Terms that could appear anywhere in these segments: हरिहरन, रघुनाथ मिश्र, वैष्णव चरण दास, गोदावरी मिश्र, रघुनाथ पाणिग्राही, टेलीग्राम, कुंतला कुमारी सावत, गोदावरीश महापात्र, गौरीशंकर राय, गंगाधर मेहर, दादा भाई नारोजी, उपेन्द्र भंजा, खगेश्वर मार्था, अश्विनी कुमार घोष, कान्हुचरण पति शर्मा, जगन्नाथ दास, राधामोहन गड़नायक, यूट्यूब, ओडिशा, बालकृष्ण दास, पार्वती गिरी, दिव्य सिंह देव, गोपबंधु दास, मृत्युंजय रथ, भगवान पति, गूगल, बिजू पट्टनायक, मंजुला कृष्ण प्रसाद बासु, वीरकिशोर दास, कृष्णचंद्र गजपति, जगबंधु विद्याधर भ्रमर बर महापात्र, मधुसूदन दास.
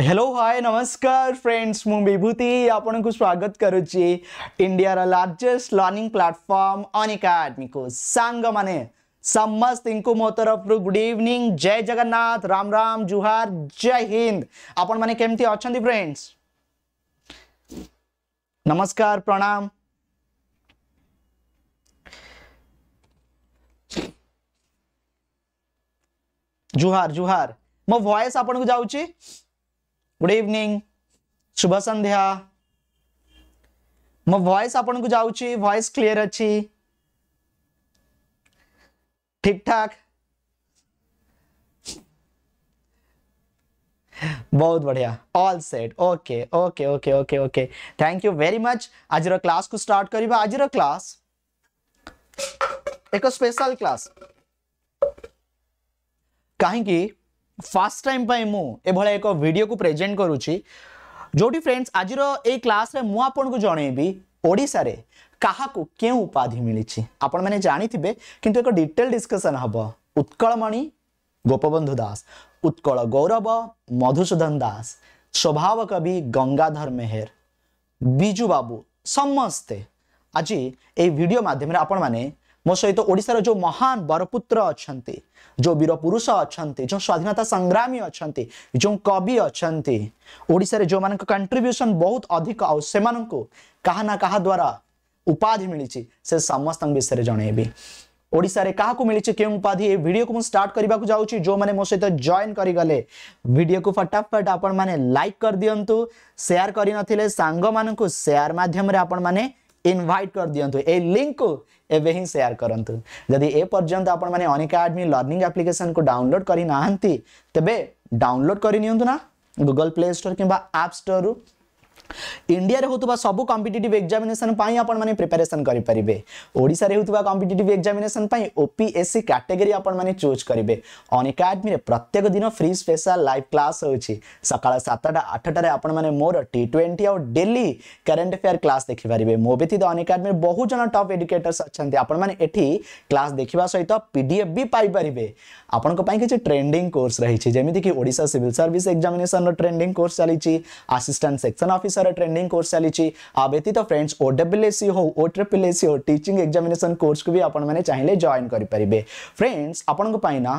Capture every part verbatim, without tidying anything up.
Hello hi नमस्कार friends मु विभूति आपण को स्वागत करुच्ची इंडिया रा लार्जेस्ट लर्निंग प्लेटफॉर्म अनएकाडमी को सांग माने समस्त इनको मो तरफ रु गुड इवनिंग जय जगन्नाथ राम राम जुहार जय हिंद आपण माने केमती अछंती फ्रेंड्स नमस्कार प्रणाम जुहार जुहार मो वॉइस आपण को जाउची गुड इवनिंग शुभ संध्या मो वॉइस आपण को जाउची वॉइस क्लियर अछि ठीक ठाक बहुत बढ़िया all set okay okay okay okay okay thank you very much आज रो क्लास को स्टार्ट करिबा आज रो क्लास एको स्पेशल क्लास काहे की फर्स्ट टाइम पे मु ए भले एक वीडियो को प्रेजेंट करूची जोटी फ्रेंड्स आज रो ए क्लास रे मु आपन को जणेबी ओडिसा रे काहा को के उपाधि मिलिची आपन माने जानि थिबे किंतु एक डिटेल डिस्कशन हबो उत्कलमणि गोपबंधु दास उत्कल गौरव मधुसूदन दास स्वभाव कवि गंगाधर मेहर बिजू बाबू समस्त आज ए वीडियो माध्यम रे आपन माने मो सहित ओडिसा रो जो महान बरपुत्र अछंती जो वीर पुरुष अछंती जो स्वाधीनता संग्रामी अछंती जो कवि अछंती ओडिसा रे जो मान को कंट्रीब्यूशन बहुत अधिक आ से मान को कहा ना कहा द्वारा उपाधि मिलिची से समस्त विषय रे जणेबी ओडिसा रे कहा को मिलिची के उपाधि ए वीडियो को मु स्टार्ट करबा को जाउची जो माने मो सहित जॉइन करि गले वीडियो को फटाफट आपन माने लाइक कर दियंतु शेयर करि नथिले सांग मान को शेयर माध्यम रे आपन माने इनवाइट कर दियंतु ए लिंक को एबे ही शेयर करंतु यदि ए पर्यंत आपण माने अनएकाडमी लर्निंग एप्लीकेशन को डाउनलोड करी नाहंती तबे डाउनलोड करी नियंतु ना गूगल प्ले स्टोर किबा ऐप स्टोर रु इंडिया रे होतबा सब कॉम्पिटिटिव एग्जामिनेशन पाई आपण माने प्रिपरेशन करी परिबे ओडिसा रे होतबा कॉम्पिटिटिव एग्जामिनेशन पाई ओपीएससी कैटेगरी आपण माने चूज करिवे अनएकाडमी रे प्रत्येक दिन फ्री स्पेशल लाइव क्लास होउची सकाळ सात टा आठ टा रे आपण माने मोर टी ट्वेंटी और डेली करंट अफेयर क्लास देखि परिबे मो बेथि द अनएकाडमी रे बहुत जन टॉप एजुकेटर्स अछंती आपण माने एठी क्लास देखिबा सहित पीडीएफ भी पाई परिबे आपण को पाई किछ ट्रेंडिंग कोर्स रही छी जेमिति कि ओडिसा सिविल सर्विस एग्जामिनेशन रो ट्रेंडिंग कोर्स चली छी असिस्टेंट सेक्शन ऑफिस सारा ट्रेंडिंग कोर्स चली छी आ बेती तो फ्रेंड्स ओडब्ल्यूएससी हो ओट्रिपलएससी हो टीचिंग एग्जामिनेशन कोर्स को भी आपण माने चाहिले जॉइन करि परिबे फ्रेंड्स आपण को पाइना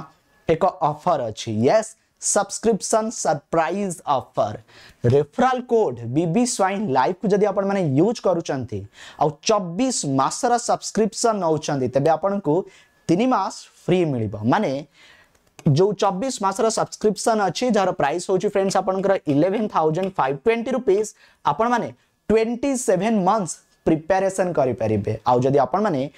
एक ऑफर अछि yes subscription surprise offer referral code BB Swain live को जदी आपण माने यूज करू चंती आ चौबीस मास रा सब्सक्रिप्शन नउ चंती तबे आपण को तीन मास फ्री मिलबो माने जो चौबीस मास रा सब्सक्रिप्शन अछि जहार प्राइस होची फ्रेंड्स आपन कर ग्यारह हज़ार पाँच सौ बीस रुपीस आपन माने सत्ताईस मंथ्स प्रिपरेशन करि परिबे आ जदी आपन माने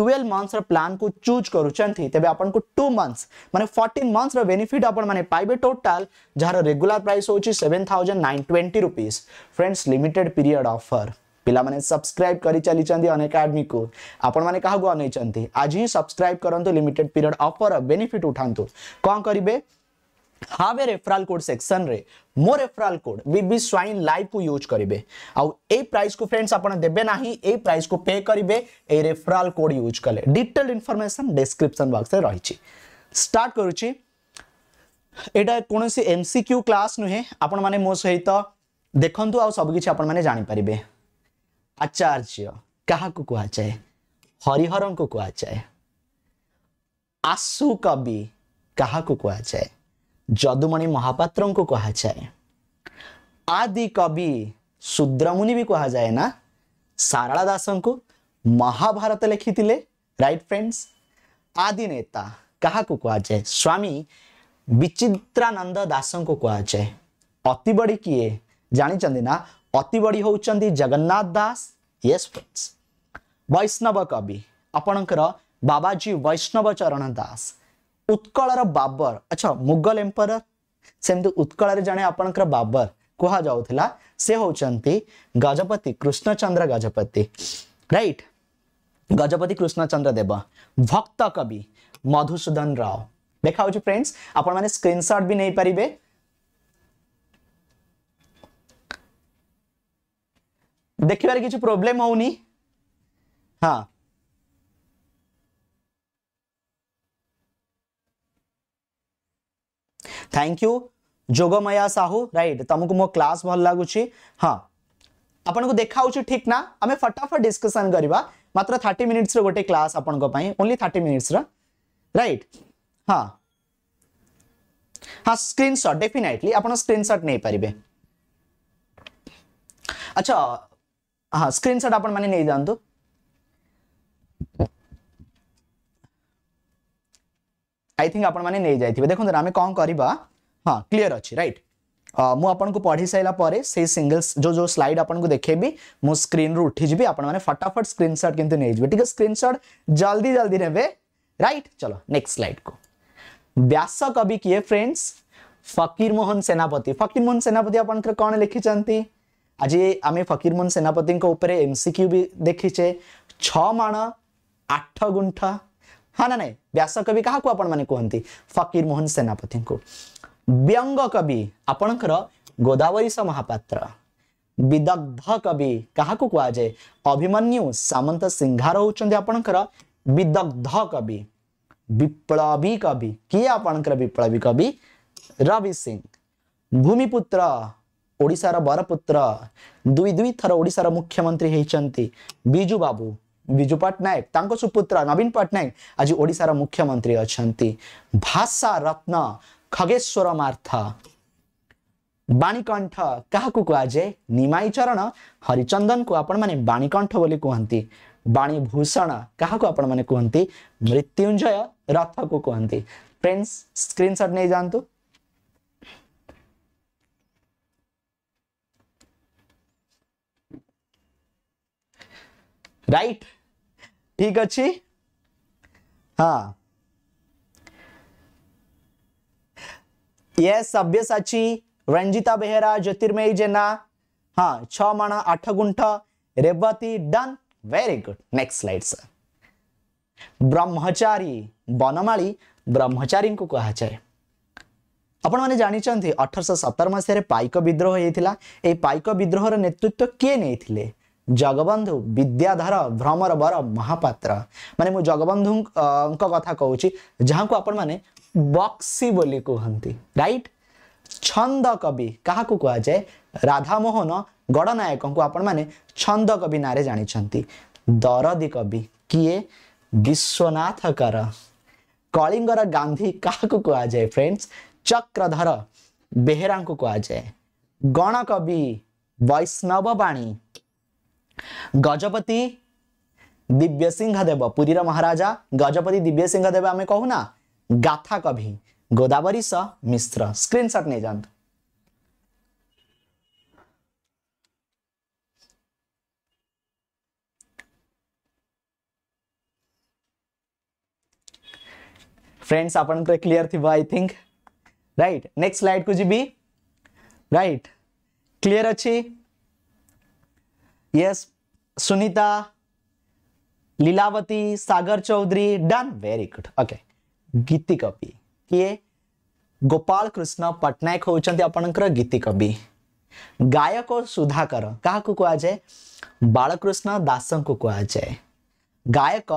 बारह मंथ्स रा प्लान को चूज करू चंथि तबे आपन को दो मंथ्स माने चौदह मंथ्स रा बेनिफिट आपन माने पाइबे टोटल जहार रेगुलर प्राइस होची सात हज़ार नौ सौ बीस rupees friends limited period offer पिला माने सब्सक्राइब करी चली चंदी अनएकाडमी को आपण माने काहा को नै चंदी आज ही सब्सक्राइब करंतु लिमिटेड पीरियड ऑफर बेनिफिट उठांतु कोन करिवे हावे रेफरल कोड सेक्शन रे मोर referral code BB Swain live को यूज करिवे आ ए प्राइस को फ्रेंड्स आपण देबे नाही ए प्राइस को पे करिवे ए रेफरल कोड यूज करले डिटेल इंफॉर्मेशन डिस्क्रिप्शन बॉक्स रे रही छी स्टार्ट करूची एटा कोनोसी एमसीक्यू क्लास नु हे आपण माने मो सहित देखंतु आ सब किछ आपण माने जानि परिबे आचार्य कहा को कहा जाए हरिहरन को कहा जाए आशु कवि कहा को कहा जाए जदुमणि महापात्रन को कहा जाए आदि कवि शूद्रमुनि भी कहा जाए ना सारला दासन को महाभारत लिखिथिले राइट फ्रेंड्स आदि नेता कहा को कहा जाए स्वामी विचित्रानंद दासन को कहा जाए अति बड़ी किए जानि चंदी ना अति बड़ी होउचंदी जगन्नाथ दास यस फ्रेंड्स वैष्णव कवि आपणकर बाबाजी वैष्णव चरण दास उत्कलर बाबर अच्छा मुगल एम्परर सेमते उत्कलर जने आपणकर बाबर कोहा जाउथिला से होउचंती गजपति कृष्णचंद्र गजपति राइट गजपति कृष्णचंद्र देव भक्त कवि मधुसूदन राव देखाउ छी फ्रेंड्स आपण माने स्क्रीनशॉट भी नै परिबे देखिबार किछ प्रॉब्लम होउनी हां thank you Jogamaya Sahu right तुमको मो क्लास भल लगुच हाँ आपन को देखा ठीक ना आम फटाफट डिस्कसन करवा मात्र थर्टी मिनिट्स गोटे क्लास आपन को पाई ओनली थर्टी मिनिट्स राइट हाँ हाँ स्क्रीनशॉट डेफिनेटली आपन स्क्रीनशॉट नहीं पारिबे अच्छा हाँ स्क्रीनशॉट आपन माने नहीं जानतु आई थिंक आपन माने नहीं जाइथिबे देखो आम कौन करवा हाँ क्लीयर अच्छी राइट मु आपन को पढ़ी सैला परे से सिंगल्स जो जो स्लाइड आपन को देखेबी मु स्क्रीन रु उठी जीबी आपन माने फटाफट स्क्रीनशॉट किंतु नै जीबी ठीक है स्क्रीनशॉट जल्दी जल्दी नेबे राइट चलो नेक्स्ट स्लाइड को व्यास कवि किए फ्रेंड्स फकीर मोहन सेनापति फकीर मोहन सेनापति आपन कौन लिखिचंती आज आम फकीर मोहन सेनापति को ऊपर एमसीक्यू भी देखिचे छ माण आठ गुंठा हाँ ना नहीं व्यास कवि क्या आपण माने कहती फकीर मोहन सेनापति को व्यंग कवि आपणकर गोदावरीश महापात्र विदग्ध कवि क्या कहुए अभिमन्यु सामंत सिंघार होउचंदी आपणकर विदग्ध कवि विप्लवी कवि किए आपणकर विप्लवी कवि रवि सिंह भूमिपुत्र ओडिशार बरपुत्र दुई दुई थर ओडिशार मुख्यमंत्री होइचंती बिजू बाबू बिजू पट्टनायक तांको सुपुत्र नवीन पट्टनायक आज ओडिशार मुख्यमंत्री अछंती भाषा रत्न खगेश्वर मार्था बाणीकंठ क्या कहुए निमाई चरण हरिचंदन को आपण माने बाणीकंठ बोली कहती बाणीभूषण क्या आपण माने कहती मृत्युंजय रथ को कहती फ्रेंड्स स्क्रीनशॉट नहीं जानतु राइट ठीक अच्छी हाँ ये सभ्यसाची रंजिता बेहरा ज्योतिर्मयी जेना हाँ छ माणा आठ गुंठ Revati done very good next slide sir Brahmachari Banamali ब्रह्मचारी को कहा जाए आपण माने जानिचंती अठारह सौ सत्तर मसीह पाइक विद्रोह होइथिला ए पाइक विद्रोहर नेतृत्व किए नैथिले जगबंधु विद्याधर भ्रमर बर महापात्र माने मु जगबंधु कथा कहूँ जहाँ को आपण माने बक्सी बोली कहती राइट छंद कवि क्या कहुए राधामोहन गड़नायक को आपण माने छंद कवि नारे जानी दरदी कवि किए विश्वनाथ कर कलिंगर गांधी क्या कहुए फ्रेंड्स चक्रधर बेहरा को कहुए गण कवि वैष्णव बाणी गजपति दिव्य सिंह देव पुरीर महाराजा गजपति दिव्य सिंह देव आम कहूना गाथा कवि गोदावरीश मिश्र स्क्रीनशॉट नहीं जानते फ्रेंड्स आपन को क्लियर थी I think right next slide को जी भी राइट क्लियर अच्छी yes Sunita Lilavati Sagar Chaudhary done very good okay गीति कवि किए गोपाल कृष्ण पट्टनायक होउचंती आपनकर गीति कवि गायक सुधाकर क्या कहुए बालकृष्ण दास को कहुए गायक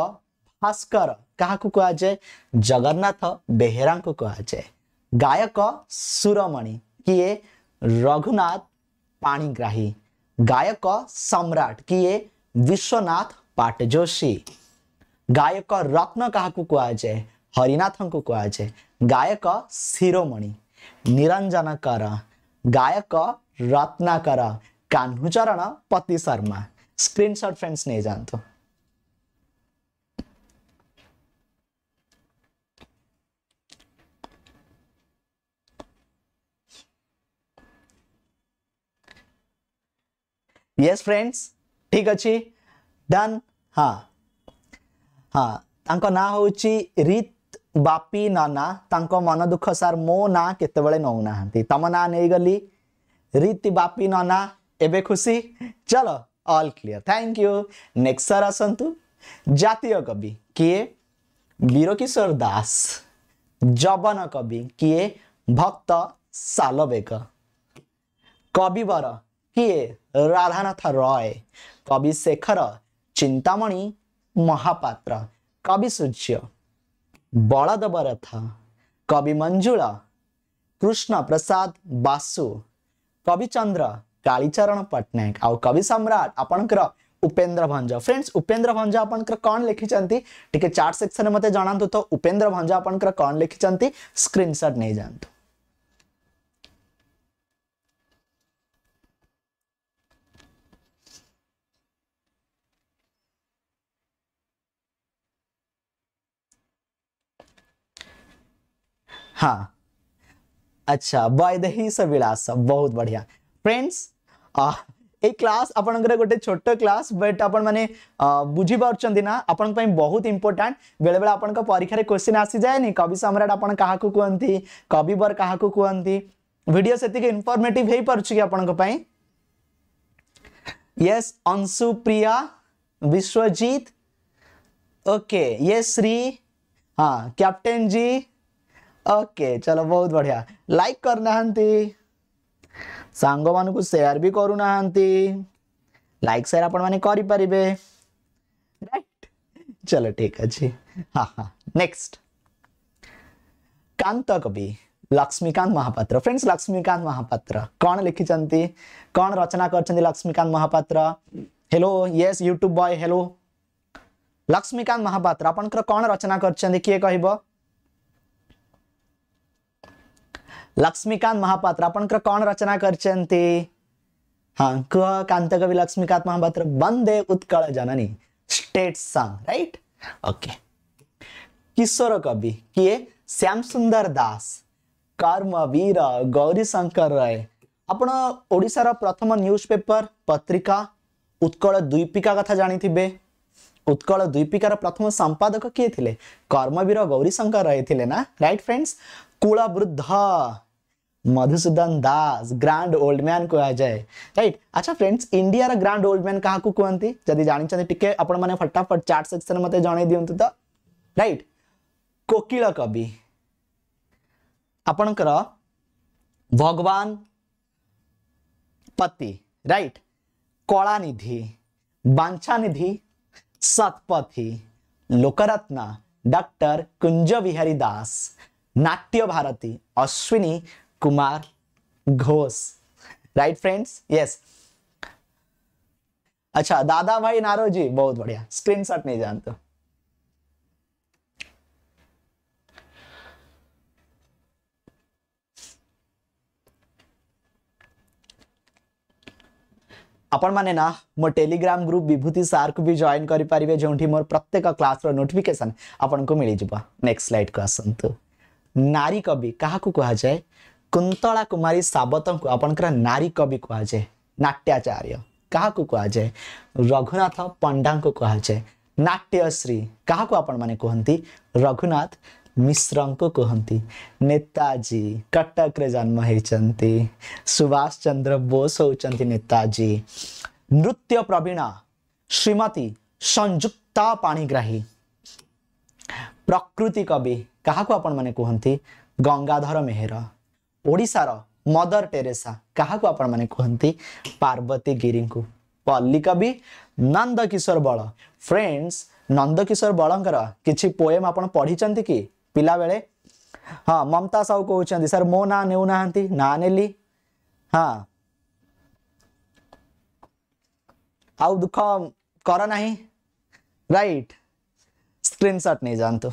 भास्कर क्या कहुए जगन्नाथ बेहरा को कहुए गायक सुरमणि किए रघुनाथ पाणिग्राही गायक सम्राट किए विश्वनाथ पाटजोशी गायक रत्न क्या कहुए हरिनाथ को कहुए गायक शिरोमणि निरंजन कर गायक रत्नाकर कान्हुचरण पति शर्मा स्क्रीनशॉट फ्रेंड्स नहीं जानते यस फ्रेंड्स ठीक अच्छी डन हाँ हाँ तांको ना होची रीत बापी नाना तांको मन दुख सार मो ना केतबेले नौ ना तम ना नहीं गली रीत बापी नाना एबे खुशी चलो all clear thank you next sir आसतु जातीय कवि किए वीरकिशोर दास जवन कवि किए भक्त सालबेग कविवर किए राधानाथ रॉय कवि शेखर चिंतामणि महापात्र कवि सूर्य बलदेव रथ कवि मंजुला कृष्ण प्रसाद बासु, कविचंद्र कालीचरण पटनायक, आउ कवि सम्राट आपणकर उपेन्द्र भंजा। फ्रेंड्स उपेन्द्र भंजा आपणकर कौन लिखिचंती टिके चार्ट सेक्शन में मते जणांतु तो उपेन्द्र भंजा आपणकर कौन लिखिचंती स्क्रीनशॉट नै जानतु। हाँ अच्छा बाय द हिस विलास, बहुत बढ़िया। फ्रेंड्स आ ए क्लास आपण गोटे छोट क्लास बट आपण माने बुझी पारछंती ना, आपण पई बहुत इंपोर्टेंट। बेले बेले आपण को परीक्षा रे क्वेश्चन आसी जाय नि कवि सम्राट आपण काहाकू कहंती, कविवर काहाकू कहंती। वीडियो सेति के इंफॉर्मेटिव हे परछु कि आपण को पई। Yes Anshu Priya Biswajit okay, yes Shri, हां कैप्टन जी ओके okay, चलो बहुत बढ़िया। लाइक करना हंती, सांग मान को शेयर भी करूना हंती, लाइक शेयर अपन माने करी परिबे राइट। चलो ठीक अच्छे। हाँ हाँ नेक्स्ट कांत कवि लक्ष्मीकांत महापात्र। फ्रेंड्स लक्ष्मीकांत महापात्र कौन लिखी चंती, कौन रचना कर चंती Laxmikant Mahapatra. Hello yes यूट्यूब boy hello. Laxmikant Mahapatra अपन कौन रचना कर चंती किए कहबो। लक्ष्मीकांत महापात्र आपणकर कौन रचना करचंती, हां कह कांत कवि Laxmikant Mahapatra. Vande Utkal Janani state song right okay. किशोर कवि किए श्याम सुंदर दास, कर्मवीर गौरीशंकर राय। आपण ओडिसा रा प्रथम न्यूज़पेपर पत्रिका उत्कल द्वीपिका कथा जानिथिबे। उत्कल द्वीपिका रा प्रथम संपादक किए थिले, कर्मवीर गौरीशंकर राय थिले ना राइट। फ्रेंड्स कुलवृद्ध मधुसूदन दास, grand old man कह जाए राइट। अच्छा फ्रेंड्स इंडिया रा ग्रांड ओल्ड मैन क्या कहते जदि जानी टिके आपण माने फटाफट चार्ट सेक्शन मते जणे दियंतु तो राइट। कोकिल कवि आपणकर भगवान पति राइट, कलानिधि वांछानिधि सतपथी, लोकरत्न डॉक्टर कुंज विहारी दास, नाट्य भारती अश्विनी कुमार घोष right. Friends yes अच्छा दादा भाई नारोजी बहुत बढ़िया, स्क्रीनशॉट नहीं जानते। अपन माने ना मो टेलीग्राम ग्रुप विभूति सार को भी ज्वाइन करि परिबे, जोंठी मोर प्रत्येक क्लास रो नोटिफिकेशन आपन को मिलि जबा। नेक्स्ट स्लाइड को आसंतु। नारी कवि क्या कह जाए, कुंतला कुमारी सावत को आपणकर नारी कवि कह जाए। नाट्याचार्य क्या कह जाए, रघुनाथ पंडा को कह जाए। नाट्यश्री क्या आपण माने कहती, रघुनाथ मिश्र को कहती। नेताजी कटक रे जन्म होती, सुभाष चंद्र बोस होती नेताजी। नृत्य प्रवीणा श्रीमती संयुक्ता पाणिग्राही। प्रकृति कवि क्या आपण माने कहती, गंगाधर मेहरा। ओडिशार मदर टेरेसा क्या आपण माने कहती, पार्वती गिरी। पल्ली कवि नंदकिशोर बळ। फ्रेंड्स नंदकिशोर बळंकर किछि पोएम आपण पढ़ी कि पिला बेले। हाँ ममता साहू कहते सर मो ना नेउ नाहंती, ना नेली। हाँ आउ दुख कर नाही राइट। स्क्रीनशॉट नहीं जानते।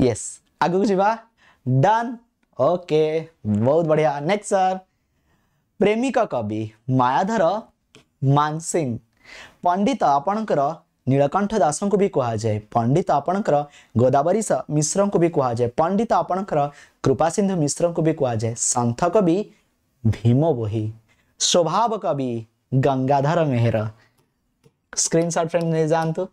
यस आगे जीवा डन ओके बहुत बढ़िया। नेक्स्ट सर प्रेमिक कवि मायाधर मानसिंह। पंडित आपणकर नीलकंठ दास को भी कहा जाए, पंडित आपणकर गोदावरी मिश्र को भी कहा जाए, पंडित आपणकर कृपासिंधु मिश्र को भी कहा जाए। संत कवि भीम बोही। स्वभाव कवि गंगाधर मेहर। स्क्रीनशॉट फ्रेंड नहीं जानतु।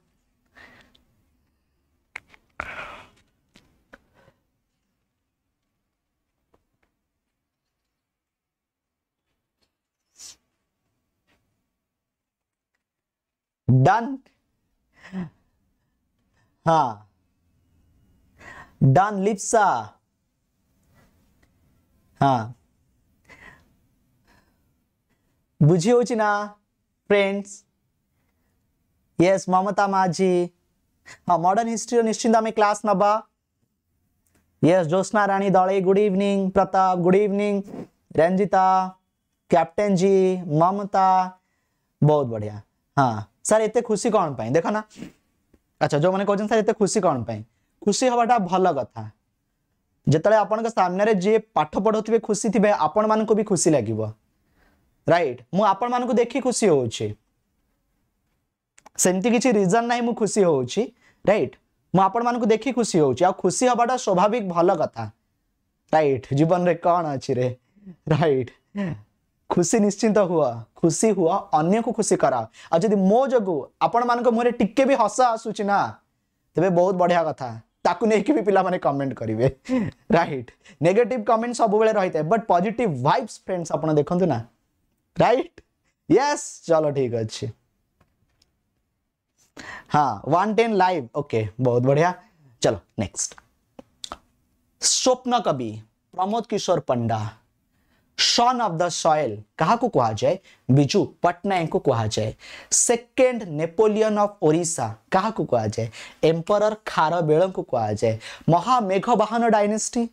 डन हाँ डन लिप्सा। हाँ बुझी होची ना फ्रेंड्स। यस ममता माझी हाँ मॉडर्न हिस्ट्री निश्चिंत आम क्लास नबा। Yes Jyotsna Rani Dalai good evening, Pratap good evening, Ranjita captain ji Mamata बहुत बढ़िया। हाँ सर एते खुशी कौन पाई देख ना। अच्छा जो मैंने कहते सर एते खुशी कौन पाई, खुशी हवाटा भल कथा। जिते आपण सामने जी पाठ पढ़ाथे खुशी थे आपण मान को भी खुशी लगे राइट। मु आपण मान को देखी खुशी होउछि सेमती किसी रिजन ना मु खुशी होउछि राइट। मु आपण मान को देखी खुशी होउछि आ खुशी हवाटा स्वाभाविक भल कथा राइट। जीवन रे कौन अछि रे राइट। खुशी निश्चिंत हुआ, खुशी हुआ अन्य को खुशी कराओ। आ जदि मो जगू आपण मान मुहरे टिके भी हस आसुछि ना तबे बहुत बढ़िया कथा। ताकू नेकी भी पिला माने कमेंट करिवे राइट। नेगेटिव कमेंट सब बेले रहितै बट पॉजिटिव वाइब्स फ्रेंड्स आपण देखंतु ना राइट। यस चलो ठीक अछि। हाँ वन टेन लाइव ओके बहुत बढ़िया। चलो नेक्स्ट स्वप्न कवि Pramod Kishore Panda son of the soil कहा को कहा जाए, बिजू पटनायक को कहा जाए। सेकेंड नेपोलियन ऑफ ओडिशा कहा को कहा जाए, एम्परर खारबेल को कहा जाए। महामेघवाहन डायनेस्टी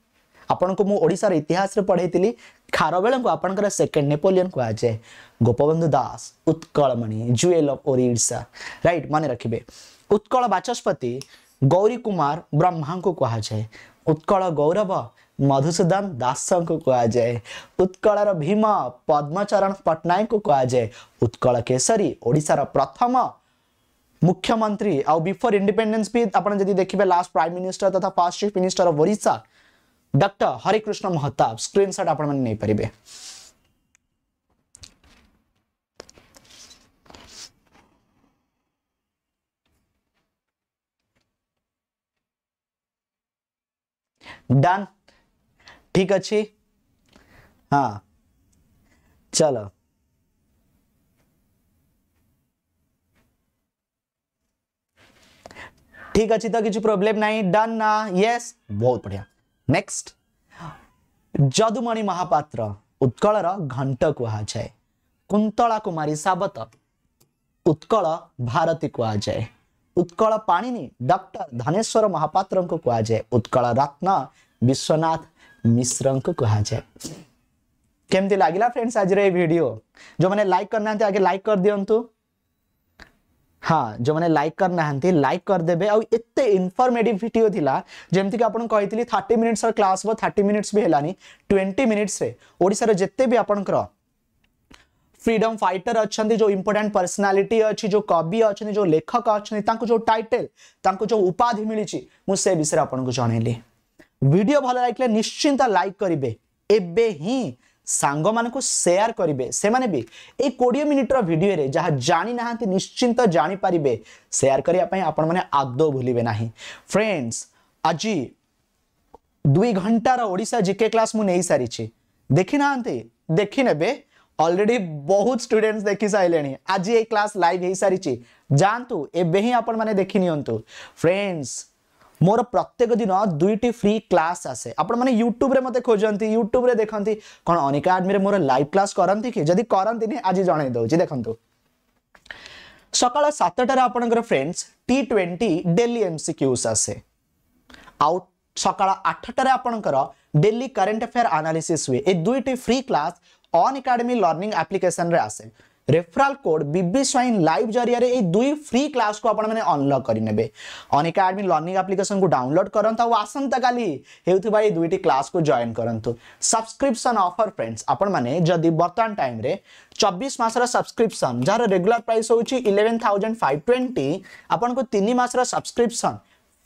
आपण को मु ओडिशा रे इतिहास रे पढ़ेतिली, खारबेल को आपण कर सेकेंड नेपोलियन को कहा जाए। गोपबंधु दास Utkalmani jewel of ओडिशा right माने रखिबे। उत्कल वाचस्पति गौरी कुमार ब्रह्मा को कहा जाए। उत्कल गौरव मधुसूदन दास को कहा जाए। उत्कल भीम पद्मचरण पटनायक को कहा जाए। उत्कल केसरी ओडिशा रा प्रथम मुख्यमंत्री और बिफोर इंडिपेंडेंस भी आपन जदी देखिबे लास्ट प्राइम मिनिस्टर तथा first chief minister of ओडिशा doctor Harekrushna Mahtab. Screenshot आपन माने नै परिबे। डन ठीक अच्छी। हाँ चलो ठीक अच्छी तो किसी प्रॉब्लम नहीं डन ना। यस बहुत बढ़िया। नेक्स्ट जदुमणि महापात्र उत्कल घंट कहा जाए। कुंतला कुमारी सावत उत्कल भारती कहा जाए। उत्कल पाणिनी डॉक्टर धनेश्वर महापात्र को कहा जाए। उत्कल रत्न विश्वनाथ मिश्र को कहा जाए। केमती लगिला फ्रेंड्स आज रे वीडियो, जो मैंने लाइक करना है आगे लाइक कर दियंतु। हाँ जो मैंने लाइक करना है लाइक कर देबे। आ एते इनफॉर्मेटिव वीडियो थिला जेमती कि आपन कहितली थर्टी मिनिट्स क्लास हो थर्टी मिनिट्स भी हेलानी ट्वेंटी मिनिट्स रे ओडिसा रे जत्ते भी आपन कर फ्रीडम फाइटर अच्छा जो इंपोर्टेंट पर्सनालिटी अच्छी जो कवि अच्छा जो लेखक अच्छा जो टाइटल जो उपाधि मिली मुझे विषय आपन को जनइली। वीडियो भल लगे निश्चिंत लाइक करेंगे एबे ही सांग मान को शेयर करेंगे से माने भी ए कोड़े मिनिट्र भिडियो जहाँ जानी ना निश्चिंत जानीपारे सेयार करने आपण मैंने आदौ भूलिबे नहीं फ्रेंड्स। आज दुई घंटार ओडिशा जीके क्लास मुझे सारी देखी ना देखी ने ऑलरेडी बहुत स्टूडेंट्स देखी सारे। आज ये क्लास लाइव हो सारी जातु एबे ही आपण मैंने देखी नियंतु फ्रेंड्स। मोर प्रत्येक दिन दुईटी फ्री क्लास आसे आपण माने यूट्यूब रे मते खोजंती यूट्यूब रे देखंती कोन अनएकाडमी रे मोर लाइव क्लास करंती कि जदी करंती ने आज जणाई दउची देखंतु। सकाळ सात टा रे आपणकर friends T twenty daily MCQs आसे। आउट सकाळ आठ टा रे आपणकर डेली करंट अफेयर एनालिसिस हुए। ए दुईटी free class Unacademy learning application रे आसे। Referral code BB Swain live जरिया रे ए दुई फ्री क्लास को आपण माने अनलॉक करि नेबे। अनएकाडमी लर्निंग एप्लीकेशन को डाउनलोड करंत आ आसंता काली हेउथिबा ए दुईटी क्लास को जॉइन करंतु। सब्सक्रिप्शन ऑफर फ्रेंड्स आपण माने जदी वर्तमान टाइम रे चौबीस मास रा सब्सक्रिप्शन जार रेगुलर प्राइस होउची ग्यारह हज़ार पाँच सौ बीस आपण को तीन मास रा सब्सक्रिप्शन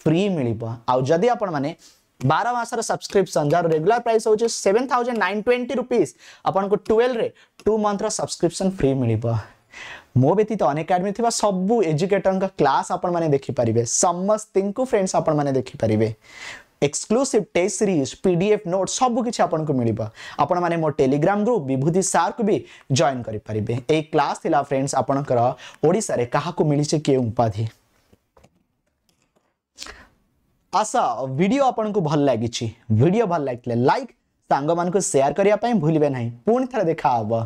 फ्री मिलिबो। आ जदी आपण माने बारह मास रा सब्सक्रिप्शन जार रेगुलर प्राइस होउची seven thousand nine hundred twenty rupees आपण को बारह रे टू मंथ रा सब्सक्रिप्शन फ्री मिलिबो। मो व्यतीत अनएकाडमी थिबा सब एजुकेटर का क्लास आपण माने देखि परिबे समस्तिं को फ्रेंड्स आपण माने देखि परिबे। Exclusive test series PDF note सब किछि आपण को मिलिबो। आपण माने मो टेलीग्राम ग्रुप विभूति सार को भी जॉइन करि परिबे। ए क्लास थिला फ्रेंड्स आपण कर ओडिसा रे काहा को मिलिसे के उपाधि। आशा वीडियो आपण को भल लागिछि, वीडियो भल लागले लाइक सांग मान को शेयर करिया पई भूलिबे नहीं। पुणी थरे देखा हबो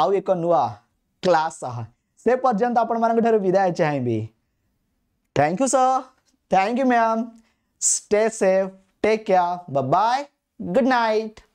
आउ एक नुआ क्लास सह से पर्यंत आपण मानक ठार विदाय चाहेबी। Thank you sir, thank you ma'am, stay safe, take care, bye bye, good night.